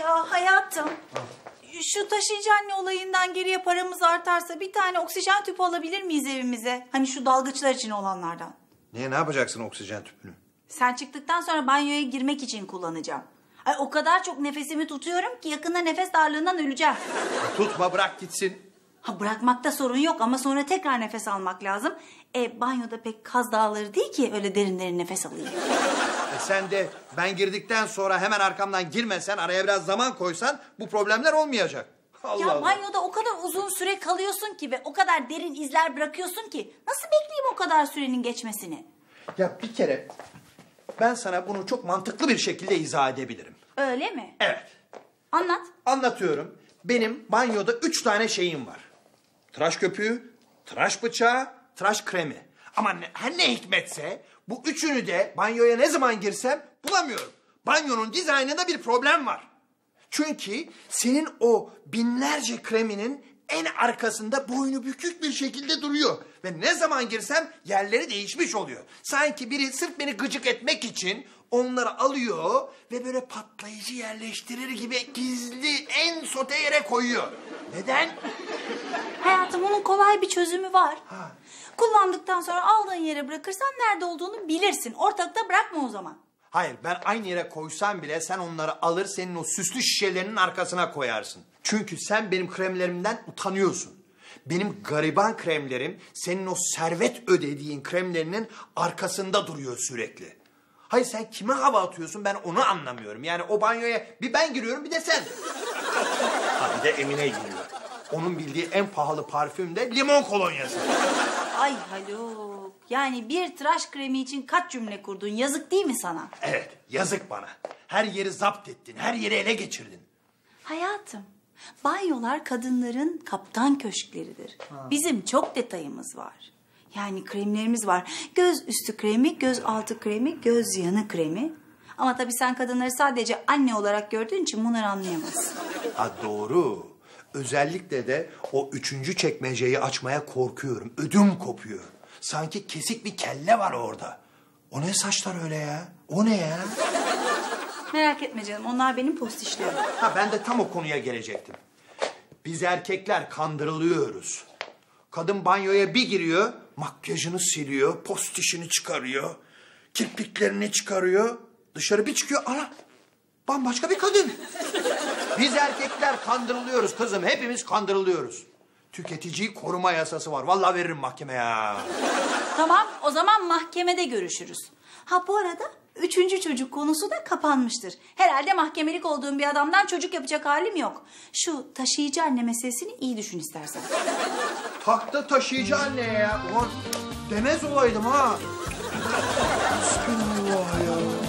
Ya hayatım, şu taşıyıcı anne olayından geriye paramız artarsa bir tane oksijen tüpü alabilir miyiz evimize? Hani şu dalgıçlar için olanlardan. Niye, ne yapacaksın oksijen tüpünü? Sen çıktıktan sonra banyoya girmek için kullanacağım. Ay, o kadar çok nefesimi tutuyorum ki yakında nefes darlığından öleceğim. Tutma, bırak gitsin. Ha, bırakmakta sorun yok ama sonra tekrar nefes almak lazım. Banyoda pek Kaz Dağları değil ki öyle derin derin nefes alayım. Sen de ben girdikten sonra hemen arkamdan girmesen, araya biraz zaman koysan bu problemler olmayacak. Allah ya Allah. Banyoda o kadar uzun süre kalıyorsun ki ve o kadar derin izler bırakıyorsun ki nasıl bekleyeyim o kadar sürenin geçmesini? Ya bir kere ben sana bunu çok mantıklı bir şekilde izah edebilirim. Öyle mi? Evet. Anlat. Anlatıyorum. Benim banyoda 3 tane şeyim var. Tıraş köpüğü, tıraş bıçağı, tıraş kremi. Ama her ne hikmetse bu 3'ünü de banyoya ne zaman girsem bulamıyorum. Banyonun dizaynında bir problem var. Çünkü senin o binlerce kreminin en arkasında boynu bükük bir şekilde duruyor. Ve ne zaman girsem yerleri değişmiş oluyor. Sanki biri sırf beni gıcık etmek için onları alıyor ve böyle patlayıcı yerleştirir gibi gizli en sote yere koyuyor. Neden? Hayatım, onun kolay bir çözümü var. Ha. Kullandıktan sonra aldığın yere bırakırsan nerede olduğunu bilirsin. Ortalıkta bırakma o zaman. Hayır, ben aynı yere koysam bile sen onları alır senin o süslü şişelerinin arkasına koyarsın. Çünkü sen benim kremlerimden utanıyorsun. Benim gariban kremlerim senin o servet ödediğin kremlerinin arkasında duruyor sürekli. Hayır, sen kime hava atıyorsun, ben onu anlamıyorum. Yani o banyoya bir ben giriyorum, bir de sen. Ha, bir de Emine giriyor. Onun bildiği en pahalı parfüm de limon kolonyası. Ay Haluk, yani bir tıraş kremi için kaç cümle kurdun, yazık değil mi sana? Evet, yazık bana. Her yeri zapt ettin, her yeri ele geçirdin. Hayatım, banyolar kadınların kaptan köşkleridir. Ha. Bizim çok detayımız var. Yani kremlerimiz var. Göz üstü kremi, göz altı kremi, göz yanı kremi. Ama tabii sen kadınları sadece anne olarak gördüğün için bunları anlayamazsın. Ha, doğru. Özellikle de o 3. çekmeceyi açmaya korkuyorum. Ödüm kopuyor. Sanki kesik bir kelle var orada. O ne saçlar öyle ya? O ne ya? Merak etme canım, onlar benim postişlerim. Ha, ben de tam o konuya gelecektim. Biz erkekler kandırılıyoruz. Kadın banyoya bir giriyor, makyajını siliyor, postişini çıkarıyor, kirpiklerini çıkarıyor. Dışarı bir çıkıyor, ana bambaşka bir kadın. Biz erkekler kandırılıyoruz kızım, hepimiz kandırılıyoruz. Tüketiciyi koruma yasası var, vallahi veririm mahkemeye. Tamam, o zaman mahkemede görüşürüz. Ha, bu arada 3. çocuk konusu da kapanmıştır. Herhalde mahkemelik olduğum bir adamdan çocuk yapacak halim yok. Şu taşıyıcı anne meselesini iyi düşün istersen. Takta taşıyıcı anne ya. Ulan demez olaydım ha. Bismillah ya.